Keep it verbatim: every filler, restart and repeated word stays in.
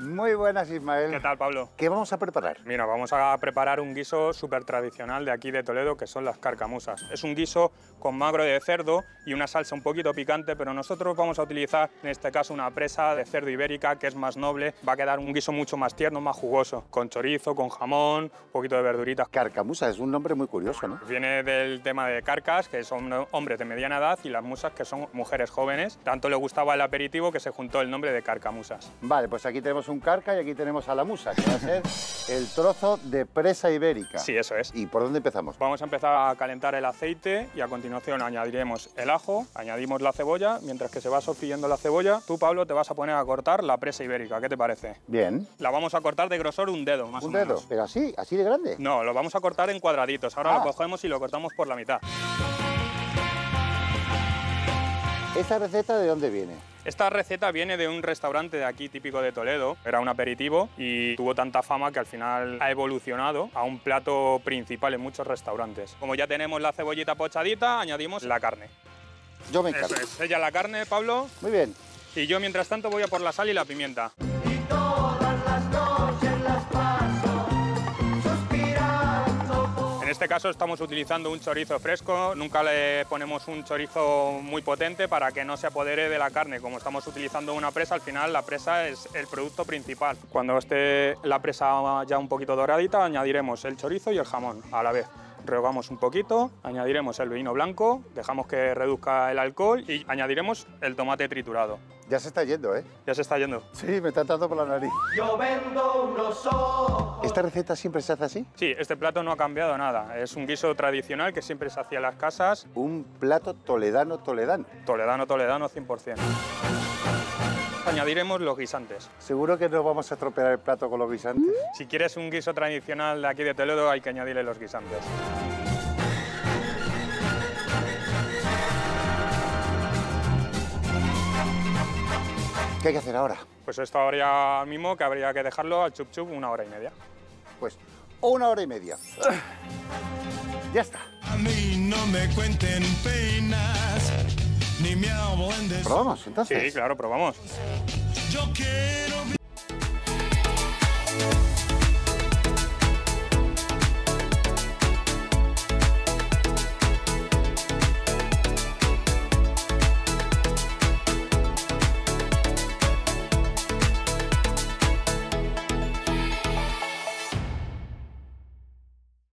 Muy buenas, Ismael. ¿Qué tal, Pablo? ¿Qué vamos a preparar? Mira, vamos a preparar un guiso súper tradicional de aquí de Toledo, que son las carcamusas. Es un guiso con magro de cerdo y una salsa un poquito picante, pero nosotros vamos a utilizar, en este caso, una presa de cerdo ibérica, que es más noble. Va a quedar un guiso mucho más tierno, más jugoso, con chorizo, con jamón, un poquito de verduritas. Carcamusa es un nombre muy curioso, ¿no? Viene del tema de carcas, que son hombres de mediana edad, y las musas, que son mujeres jóvenes. Tanto le gustaba el aperitivo que se juntó el nombre de carcamusas. Vale, pues aquí tenemos un carca y aquí tenemos a la musa, que va a ser el trozo de presa ibérica. Sí, eso es. ¿Y por dónde empezamos? Vamos a empezar a calentar el aceite y a continuación añadiremos el ajo, añadimos la cebolla. Mientras que se va sofriendo la cebolla, tú, Pablo, te vas a poner a cortar la presa ibérica. ¿Qué te parece? Bien. La vamos a cortar de grosor un dedo, más o menos. ¿Un dedo? ¿Pero así? ¿Así de grande? No, lo vamos a cortar en cuadraditos. Ahora ah. lo cogemos y lo cortamos por la mitad. ¿Esta receta de dónde viene? Esta receta viene de un restaurante de aquí, típico de Toledo. Era un aperitivo y tuvo tanta fama que al final ha evolucionado a un plato principal en muchos restaurantes. Como ya tenemos la cebollita pochadita, añadimos la carne. Yo me encargo. Eso es, ella la carne, Pablo. Muy bien. Y yo, mientras tanto, voy a por la sal y la pimienta. Y todas las noches las paso suspirando por... En este caso estamos utilizando un chorizo fresco. Nunca le ponemos un chorizo muy potente para que no se apodere de la carne. Como estamos utilizando una presa, al final la presa es el producto principal. Cuando esté la presa ya un poquito doradita, añadiremos el chorizo y el jamón a la vez. Rehogamos un poquito, añadiremos el vino blanco, dejamos que reduzca el alcohol y añadiremos el tomate triturado. Ya se está yendo, ¿eh? Ya se está yendo. Sí, me está entrando por la nariz. Yo vendo unos ojos. ¿Esta receta siempre se hace así? Sí, este plato no ha cambiado nada. Es un guiso tradicional que siempre se hacía en las casas. Un plato toledano, toledano. Toledano, toledano, cien por cien. Añadiremos los guisantes. ¿Seguro que no vamos a estropear el plato con los guisantes? Si quieres un guiso tradicional de aquí de Toledo, hay que añadirle los guisantes. ¿Qué hay que hacer ahora? Pues esto ahora mismo que habría que dejarlo al chup chup una hora y media. Pues una hora y media. Ya está. A mí no me cuenten penas. Ni me ¿Probamos entonces? Sí, claro, probamos. Yo quiero